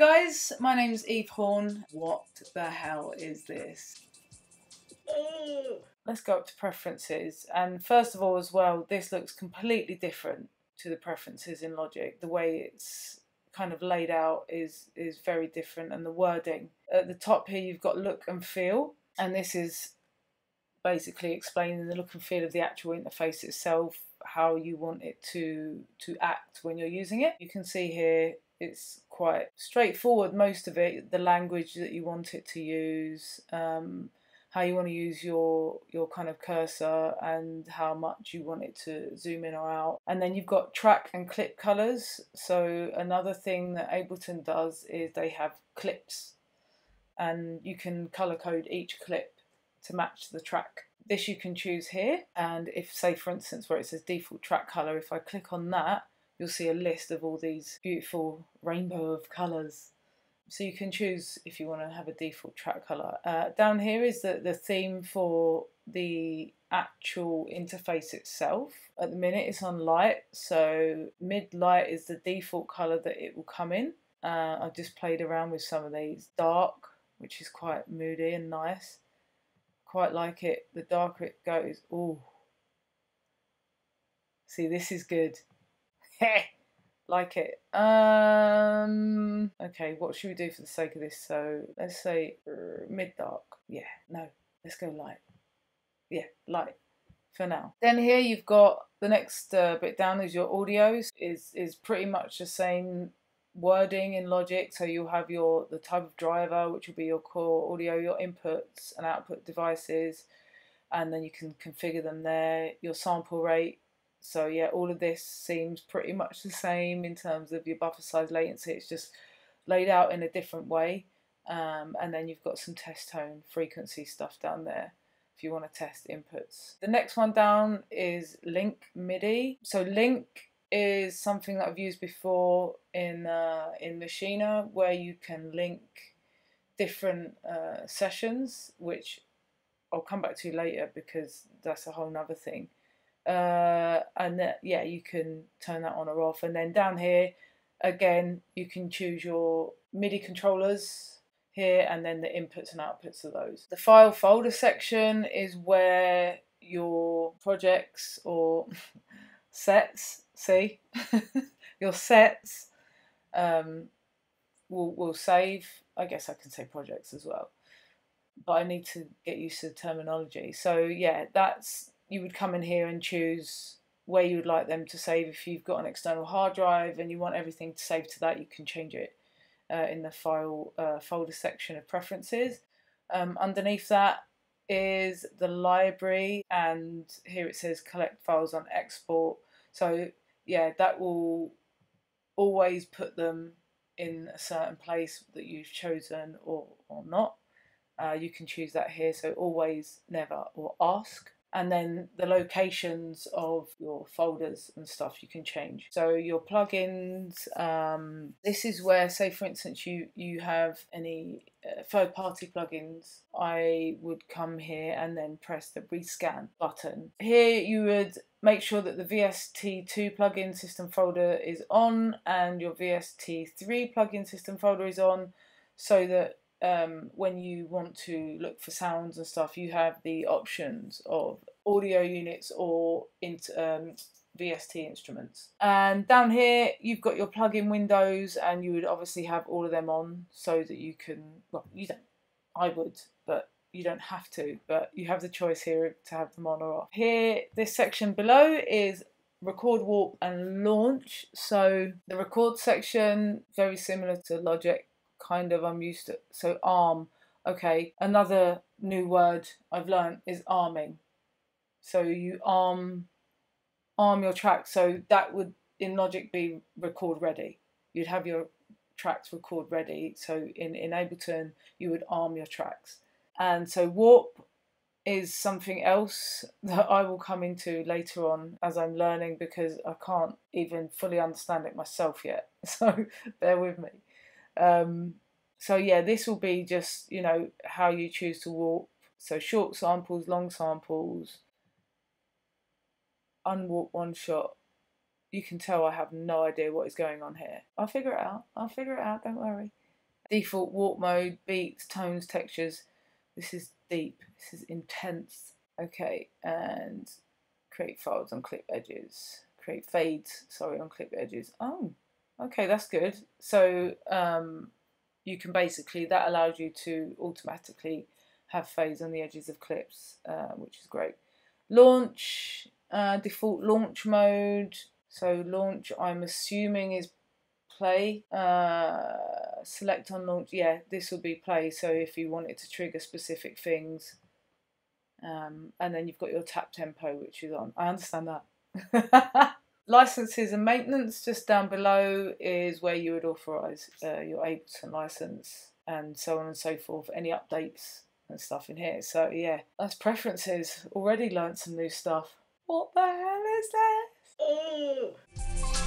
Hi guys, my name's Eve Horn. What the hell is this? Let's go up to preferences, and first of all as well, this looks completely different to the preferences in Logic. The way it's kind of laid out is very different, and the wording. At the top here you've got look and feel, and this is basically explaining the look and feel of the actual interface itself, how you want it to act when you're using it. You can see here it's quite straightforward, most of it, the language that you want it to use, how you want to use your kind of cursor and how much you want it to zoom in or out. And then you've got track and clip colours. So another thing that Ableton does is they have clips, and you can colour code each clip to match the track. This you can choose here, and if, say for instance, where it says default track colour, if I click on that, you'll see a list of all these beautiful rainbow of colours. So you can choose if you want to have a default track colour. Down here is the theme for the actual interface itself. At the minute it's on light, so mid light is the default colour that it will come in. I've just played around with some of these. Dark, which is quite moody and nice. Quite like it. The darker it goes, ooh. See, this is good. Heh! Like it. Okay, what should we do for the sake of this? So let's say mid-dark. Yeah, no, let's go light. Yeah, light for now. Then here you've got the next bit down is your audio. Is pretty much the same wording in Logic. So you'll have the type of driver, which will be your core audio, your inputs and output devices, and then you can configure them there, your sample rate. So yeah, all of this seems pretty much the same in terms of your buffer size, latency. It's just laid out in a different way. And then you've got some test tone frequency stuff down there if you want to test inputs. The next one down is Link MIDI. So Link is something that I've used before in Maschine, where you can link different sessions, which I'll come back to later because that's a whole nother thing. And yeah, you can turn that on or off. And then down here, again, you can choose your MIDI controllers here, and then the inputs and outputs of those. The file folder section is where your projects or sets, see, your sets will save. I guess I can say projects as well, but I need to get used to the terminology. So yeah, that's, you would come in here and choose where you would like them to save. If you've got an external hard drive and you want everything to save to that, you can change it in the file folder section of preferences. Underneath that is the library, and here it says collect files on export. So yeah, that will always put them in a certain place that you've chosen or not. You can choose that here, so always, never, or ask. And then the locations of your folders and stuff you can change. So your plugins, this is where, say for instance, you have any third-party plugins. I would come here and then press the rescan button. Here you would make sure that the VST2 plugin system folder is on and your VST3 plugin system folder is on, so that when you want to look for sounds and stuff, you have the options of audio units or VST instruments. And down here you've got your plugin windows, and you would obviously have all of them on so that you can, well, you don't, I would, but you don't have to, but you have the choice here to have them on or off. Here, this section below is record, warp and launch. So the record section, very similar to Logic, kind of, I'm used to it. So arm, okay, another new word I've learned is arming. So you arm your track. So that would in Logic be record ready. You'd have your tracks record ready. So in Ableton you would arm your tracks. And so warp is something else that I will come into later on as I'm learning, because I can't even fully understand it myself yet, so bear with me. So yeah, this will be just, you know, how you choose to warp. So short samples, long samples, unwarp one shot. You can tell I have no idea what is going on here. I'll figure it out. Don't worry. Default, warp mode, beats, tones, textures. This is deep, this is intense. Okay, and create files on clip edges. Create fades, sorry, on clip edges. Oh, okay, that's good. So you can basically, that allows you to automatically have fades on the edges of clips, which is great. Launch, default launch mode. So launch, I'm assuming, is play. Select on launch, yeah, this will be play. So if you want it to trigger specific things, and then you've got your tap tempo, which is on. I understand that. Licenses and maintenance, just down below is where you would authorize your Ableton license and so on and so forth, any updates and stuff in here. So yeah, that's preferences. Already learned some new stuff. What the hell is that?